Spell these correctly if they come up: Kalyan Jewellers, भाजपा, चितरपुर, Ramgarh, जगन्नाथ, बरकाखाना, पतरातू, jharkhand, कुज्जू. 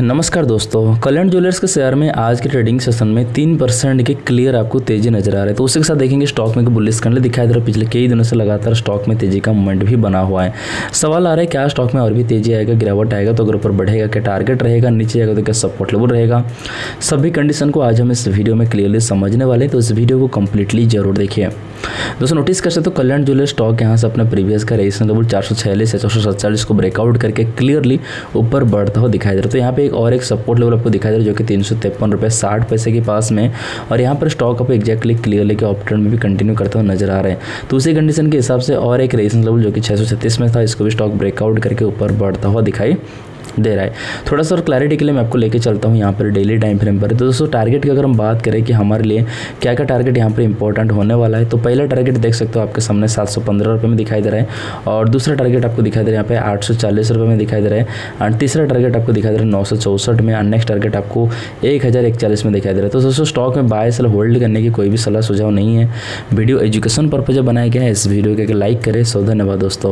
नमस्कार दोस्तों, कल्याण ज्वेलर्स के शेयर में आज के ट्रेडिंग सेशन में 3% के क्लियर आपको तेजी नजर आ रहा है। तो उसके साथ देखेंगे स्टॉक में बुलिश कैंडल दिखाई दे रहा है। पिछले कई दिनों से लगातार स्टॉक में तेजी का मोमेंट भी बना हुआ है। सवाल आ रहा है क्या स्टॉक में और भी तेजी आएगा, गिरावट आएगा तो अगर ऊपर बढ़ेगा क्या टारगेट रहेगा, नीचे जाएगा तो क्या सपोर्ट लेवल रहेगा। सभी कंडीशन को आज हम इस वीडियो में क्लियरली समझने वाले, तो इस वीडियो को कम्प्लीटली जरूर देखिए। दोस्तों नोटिस कर सकते हो कल्याण ज्वेलर्स स्टॉक यहाँ से अपने प्रीवियस का रेजिस्टेंस लेवल 446 या 447 को ब्रेकआउट करके क्लियरली ऊपर बढ़ता हुआ दिखाई दे रहा है। तो यहाँ पे एक सपोर्ट लेवल आपको दिखाई दे रहा है जो कि 353.60 रुपये के पास में, और यहाँ पर स्टॉक आपको एक्जैक्टली क्लियरली के ऑप ट्रेंड में भी कंटिन्यू करता हुआ नजर आ रहा है। तो उसी कंडीशन के हिसाब से और एक रेजिस्टेंस लेवल जो कि 636 में था, इसको भी स्टॉक ब्रेकआउट करके ऊपर बढ़ता हुआ दिखाई दे रहा है। थोड़ा सा और क्लैरिटी के लिए मैं आपको लेके चलता हूँ यहाँ पर डेली टाइम फ्रेम पर। तो दोस्तों टारगेट की अगर हम बात करें कि हमारे लिए क्या क्या टारगेट यहाँ पर इंपॉर्टेंट होने वाला है, तो पहला टारगेट देख सकते हो आपके सामने 715 रुपये में दिखाई दे रहा है, और दूसरा टारगेट आपको दिखाई दे रहा है यहाँ पे 840 रुपये में दिखाई दे रहा है, और तीसरा टारगेट आपको दिखाई दे रहा है 964 में, और नेक्स्ट टारगेट आपको 1041 में दिखाई दे रहा है। तो दोस्तों स्टॉक में बाय सेल होल्ड करने की कोई भी सलाह सुझाव नहीं है, वीडियो एजुकेशन पर्पज बनाया गया है। इस वीडियो को लाइक करें। सो धन्यवाद दोस्तों।